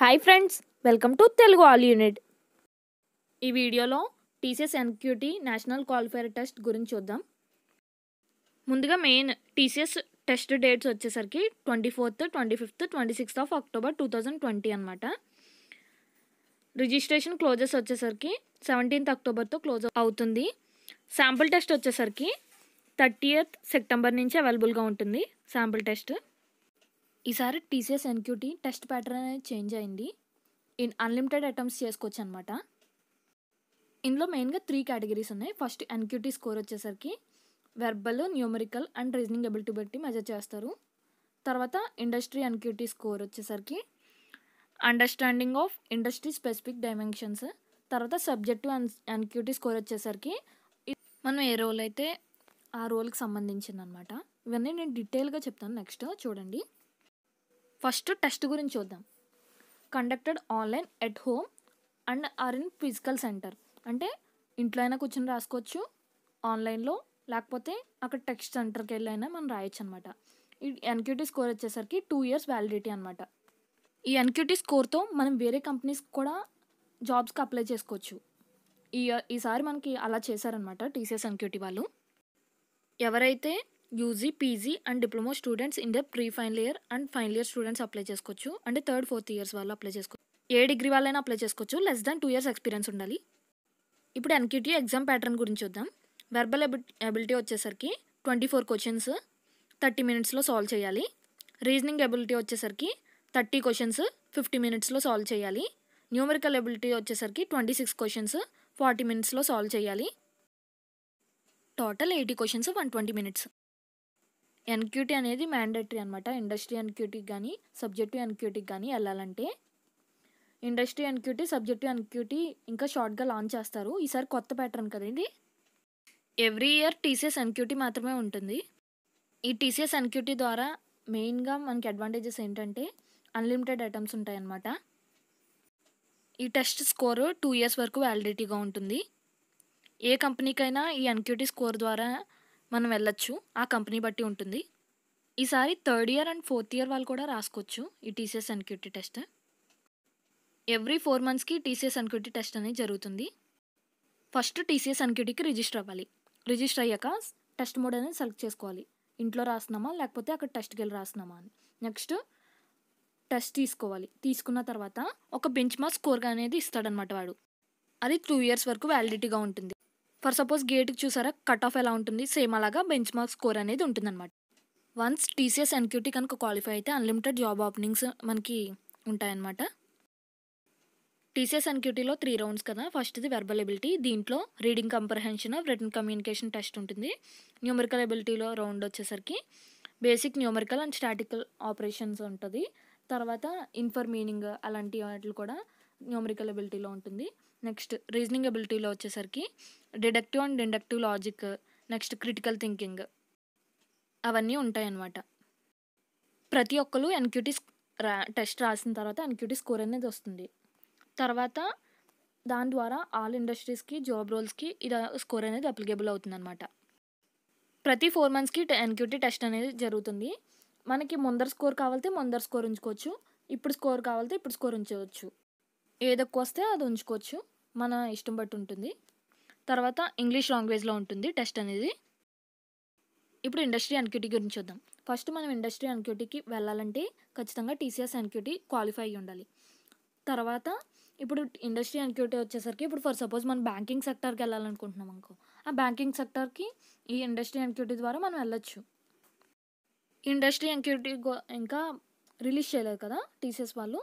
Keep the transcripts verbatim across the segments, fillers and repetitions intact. Hi friends, welcome to Telugu All you need. ఈ వీడియోలో TCS NQT national qualifier test గురించి చూద్దాం. ముందుగా మెయిన్ టీసీఎస్ టెస్ట్ డేట్స్ వచ్చేసరికి twenty fourth twenty fifth twenty sixth of October two thousand twenty అనమాట. Registration closes వచ్చేసరికి seventeenth అక్టోబర్తో close అవుతుంది. శాంపుల్ టెస్ట్ వచ్చేసరికి థర్టీయత్ సెప్టెంబర్ నుంచి అవైలబుల్గా ఉంటుంది శాంపుల్ టెస్ట్. ఈసారి టీసీఎస్ ఎన్క్యూటీ టెస్ట్ ప్యాటర్న్ అనేది చేంజ్ అయింది. ఇన్ అన్లిమిటెడ్ అటెంప్ట్స్ చేసుకోవచ్చు అనమాట. ఇందులో మెయిన్గా త్రీ కేటగిరీస్ ఉన్నాయి. ఫస్ట్ ఎన్క్యూటీ స్కోర్ వచ్చేసరికి verbal, numerical and reasoning ability measure చేస్తారు. తర్వాత ఇండస్ట్రీ ఎన్క్యూటీ స్కోర్ వచ్చేసరికి understanding of industry specific dimensions. తర్వాత సబ్జెక్టివ్ ఎన్క్యూటీ స్కోర్ వచ్చేసరికి మనం ఏ రోల్ అయితే ఆ రోల్కి సంబంధించింది అనమాట. ఇవన్నీ నేను డీటెయిల్గా చెప్తాను, నెక్స్ట్ చూడండి. ఫస్ట్ టెస్ట్ గురించి చూద్దాం. Conducted online, at home and or in physical centre. అంటే ఇంట్లో అయినా కూర్చొని రాసుకోవచ్చు ఆన్లైన్లో, లేకపోతే అక్కడ టెస్ట్ సెంటర్కి వెళ్ళైనా మనం రాయొచ్చు అనమాట. ఈ ఎన్క్యూటీ స్కోర్ వచ్చేసరికి టూ ఇయర్స్ వ్యాలిడిటీ అనమాట. ఈ ఎన్క్యూటీ స్కోర్తో మనం వేరే కంపెనీస్ కూడా జాబ్స్కి అప్లై చేసుకోవచ్చు. ఈ ఈసారి మనకి అలా చేశారనమాట టీసీఎస్ ఎన్క్యూటీ వాళ్ళు. ఎవరైతే UG, PG and diploma students in the pre final year and final year students apply చేసుకోవచ్చు. అంటే థర్డ్ ఫోర్త్ ఇయర్స్ వాళ్ళు అప్లై చేసుకోవచ్చు. ఏ డిగ్రీ వాళ్ళైనా అప్లై చేసుకోవచ్చు. Less than two years experience ఉండాలి. ఇప్పుడు ఎన్క్యూటీ ఎగ్జామ్ ప్యాటర్న్ గురించి చూద్దాం. వెర్బల్ ఎబిలిటీ వచ్చేసరికి ట్వంటీ ఫోర్ క్వశ్చన్స్ థర్టీ మినిట్స్లో సాల్వ్ చేయాలి. రీజనింగ్ ఎబిలిటీ వచ్చేసరికి థర్టీ క్వశ్చన్స్ ఫిఫ్టీ మినిట్స్లో సాల్వ్ చేయాలి. న్యూమరికల్ ఎబిలిటీ వచ్చేసరికి ట్వంటీ సిక్స్ క్వశ్చన్స్ ఫార్టీ మినిట్స్లో సాల్వ్ చేయాలి. Total eighty questions one twenty minutes. NQT అనేది మ్యాండేటరీ అనమాట. ఇండస్ట్రీ ఎన్క్యూటీకి కానీ సబ్జెక్టివ్ ఎన్క్యూటీకి కానీ వెళ్ళాలంటే. ఇండస్ట్రీ ఎన్క్యూటీ, సబ్జెక్టివ్ ఎన్క్యూటీ ఇంకా షార్ట్గా లాంచ్ చేస్తారు. ఈసారి కొత్త ప్యాటర్న్ కదండి. ఎవ్రీ ఇయర్ టీసీఎస్ ఎన్క్యూటీ మాత్రమే ఉంటుంది. ఈ టీసీఎస్ ఎన్క్యూటీ ద్వారా మెయిన్గా మనకి అడ్వాంటేజెస్ ఏంటంటే అన్లిమిటెడ్ ఐటమ్స్ ఉంటాయన్నమాట. ఈ టెస్ట్ స్కోరు టూ ఇయర్స్ వరకు వ్యాలిడిటీగా ఉంటుంది. ఏ కంపెనీకైనా ఈ ఎన్క్యూటీ స్కోర్ ద్వారా మనం వెళ్ళొచ్చు, ఆ కంపెనీ బట్టి ఉంటుంది. ఈసారి third year and fourth year వాళ్ళు కూడా రాసుకోవచ్చు ఈ TCS NQT test. Every four మంత్స్కి టీసీఎస్ ఎన్క్యూటీ టెస్ట్ అనేది జరుగుతుంది. ఫస్ట్ టీసీఎస్ ఎన్క్యూటీకి రిజిస్టర్ అవ్వాలి. రిజిస్టర్ అయ్యాక టెస్ట్ మోడ్ అనేది సెలెక్ట్ చేసుకోవాలి. ఇంట్లో రాస్తున్నామా లేకపోతే అక్కడ టెస్ట్కి వెళ్ళి రాస్తున్నామా అని. నెక్స్ట్ టెస్ట్ తీసుకోవాలి. తీసుకున్న తర్వాత ఒక బెంచ్ మార్క్ స్కోర్ అనేది ఇస్తాడనమాట వాడు. అది టూ ఇయర్స్ వరకు వ్యాలిడిటీగా ఉంటుంది. ఫర్ సపోజ్ గేట్కి చూసారా కట్ ఆఫ్ ఎలా ఉంటుంది, సేమ్ అలాగా బెంచ్ మార్క్ స్కోర్ అనేది ఉంటుందన్నమాట. వన్స్ టీసీఎస్ ఎన్క్యూటీ కనుక క్వాలిఫై అయితే అన్లిమిటెడ్ జాబ్ ఓపెనింగ్స్ మనకి ఉంటాయన్నమాట. టీసీఎస్ ఎన్క్యూటీలో త్రీ రౌండ్స్ కదా. ఫస్ట్ది వెర్బల్ ఎబిలిటీ, దీంట్లో reading comprehension of written communication test ఉంటుంది. న్యూమరికల్ ఎబిలిటీలో రౌండ్ వచ్చేసరికి basic numerical and statical operations ఉంటుంది. తర్వాత ఇన్ఫర్ మీనింగ్ అలాంటి వాటిలు కూడా న్యూమరికల్ ఎబిలిటీలో ఉంటుంది. నెక్స్ట్ రీజనింగ్ ఎబిలిటీలో వచ్చేసరికి deductive and inductive logic, next critical thinking అవన్నీ ఉంటాయన్నమాట. ప్రతి ఒక్కరు ఎన్క్యూటీ రా టెస్ట్ రాసిన తర్వాత ఎన్క్యూటీ స్కోర్ అనేది వస్తుంది. తర్వాత దాని ద్వారా ఆల్ ఇండస్ట్రీస్కి జాబ్ రోల్స్కి ఇది స్కోర్ అనేది అప్లికేబుల్ అవుతుందన్నమాట. ప్రతి ఫోర్ మంత్స్కి ఎన్క్యూటీ టెస్ట్ అనేది జరుగుతుంది. మనకి ముందర స్కోర్ కావాలంటే ముందర స్కోర్ ఉంచుకోవచ్చు, ఇప్పుడు స్కోర్ కావాలంటే ఇప్పుడు స్కోర్ ఉంచవచ్చు, ఏదొక్క వస్తే అది ఉంచుకోవచ్చు, మన ఇష్టం బట్టి ఉంటుంది. తర్వాత ఇంగ్లీష్ లాంగ్వేజ్లో ఉంటుంది టెస్ట్ అనేది. ఇప్పుడు ఇండస్ట్రీ ఎన్క్యూటీ గురించి చూద్దాం. ఫస్ట్ మనం ఇండస్ట్రీ ఎన్క్యూటీకి వెళ్ళాలంటే ఖచ్చితంగా టీసీఎస్ ఎన్క్యూటీ క్వాలిఫై అయ్యి ఉండాలి. తర్వాత ఇప్పుడు ఇండస్ట్రీ ఎన్క్యూటీ వచ్చేసరికి ఇప్పుడు ఫర్ సపోజ్ మనం బ్యాంకింగ్ సెక్టర్కి వెళ్ళాలనుకుంటున్నాం అనుకో, ఆ బ్యాంకింగ్ సెక్టర్కి ఈ ఇండస్ట్రీ ఎన్క్యూటీ ద్వారా మనం వెళ్ళొచ్చు. ఇండస్ట్రీ ఎన్క్యూటీ ఇంకా రిలీజ్ చేయలేదు కదా టీసీఎస్ వాళ్ళు,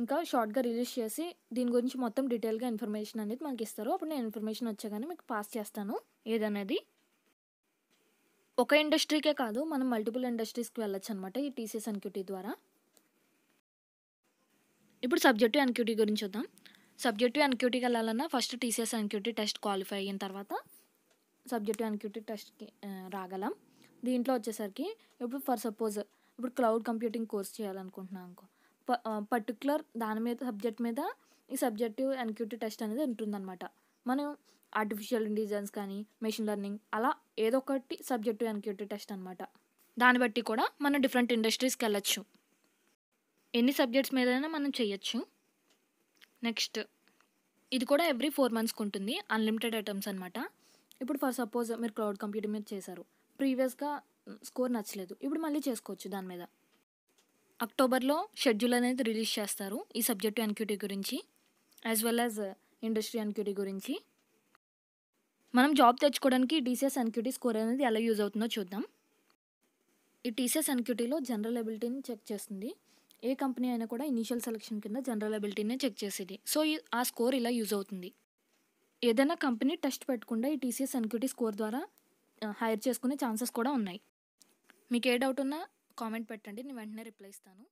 ఇంకా షార్ట్గా రిలీజ్ చేసి దీని గురించి మొత్తం డీటెయిల్గా ఇన్ఫర్మేషన్ అనేది మనకి ఇస్తారు. అప్పుడు నేను ఇన్ఫర్మేషన్ వచ్చాగానే మీకు పాస్ చేస్తాను ఏదనేది. ఒక ఇండస్ట్రీకే కాదు, మనం మల్టిపుల్ ఇండస్ట్రీస్కి వెళ్ళొచ్చు అనమాట ఈ టీసీఎస్ ఎన్క్యూటీ ద్వారా. ఇప్పుడు సబ్జెక్టివ్ ఎన్క్యూటీ గురించి చూద్దాం. సబ్జెక్టివ్ ఎన్క్యూటీకి వెళ్ళాలన్నా first TCS NQT test qualify అయిన తర్వాత సబ్జెక్టివ్ ఎన్క్యూటీ టెస్ట్కి రాగలం. దీంట్లో వచ్చేసరికి ఇప్పుడు ఫర్ సపోజ్ ఇప్పుడు క్లౌడ్ కంప్యూటింగ్ కోర్స్ చేయాలనుకుంటున్నాను అనుకో, ప పర్టికులర్ దాని మీద సబ్జెక్ట్ మీద ఈ సబ్జెక్టివ్ ఎన్క్యూటీ టెస్ట్ అనేది ఉంటుందన్నమాట. మనం ఆర్టిఫిషియల్ ఇంటెలిజెన్స్ కానీ మెషిన్ లెర్నింగ్ అలా ఏదో ఒకటి సబ్జెక్టివ్ ఎన్క్యూటీ టెస్ట్ అనమాట. దాన్ని బట్టి కూడా మనం డిఫరెంట్ ఇండస్ట్రీస్కి వెళ్ళచ్చు. ఎన్ని సబ్జెక్ట్స్ మీదైనా మనం చేయొచ్చు. నెక్స్ట్ ఇది కూడా ఎవ్రీ ఫోర్ మంత్స్కి ఉంటుంది, అన్లిమిటెడ్ ఐటమ్స్ అనమాట. ఇప్పుడు ఫర్ సపోజ్ మీరు క్లౌడ్ కంప్యూటింగ్ మీద చేశారు, ప్రీవియస్గా స్కోర్ నచ్చలేదు, ఇప్పుడు మళ్ళీ చేసుకోవచ్చు దాని మీద. అక్టోబర్లో షెడ్యూల్ అనేది రిలీజ్ చేస్తారు ఈ సబ్జెక్టు ఎన్క్యూటీ గురించి, as well as industry NQT గురించి. మనం జాబ్ తెచ్చుకోవడానికి టీసీఎస్ ఎన్క్యూటీ స్కోర్ అనేది ఎలా యూజ్ అవుతుందో చూద్దాం. ఈ టీసీఎస్ ఎన్క్యూటీలో జనరల్ ఎబిలిటీని చెక్ చేస్తుంది. ఏ కంపెనీ అయినా కూడా ఇనీషియల్ సెలక్షన్ కింద జనరల్ ఎబిలిటీనే చెక్ చేసేది. సో ఆ స్కోర్ ఇలా యూజ్ అవుతుంది. ఏదైనా కంపెనీ టెస్ట్ పెట్టకుండా ఈ టీసీఎస్ ఎన్క్యూటీ స్కోర్ ద్వారా హైర్ చేసుకునే ఛాన్సెస్ కూడా ఉన్నాయి. మీకు ఏ డౌట్ ఉన్నా కామెంట్ పెట్టండి, నేను వెంటనే రిప్లై ఇస్తాను.